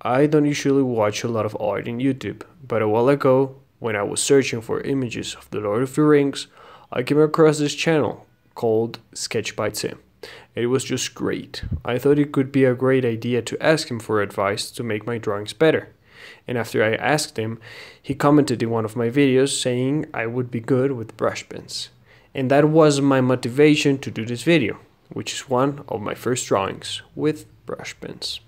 I don't usually watch a lot of art in YouTube, but a while ago, when I was searching for images of the Lord of the Rings, I came across this channel called Sketch by Tse. It was just great. I thought it could be a great idea to ask him for advice to make my drawings better. And after I asked him, he commented in one of my videos saying I would be good with brush pens. And that was my motivation to do this video, which is one of my first drawings with brush pens.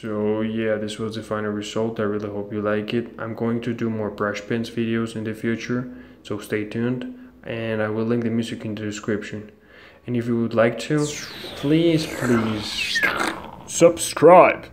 So yeah, this was the final result. I really hope you like it. I'm going to do more brush pens videos in the future, so stay tuned, and I will link the music in the description. And if you would like to, please subscribe.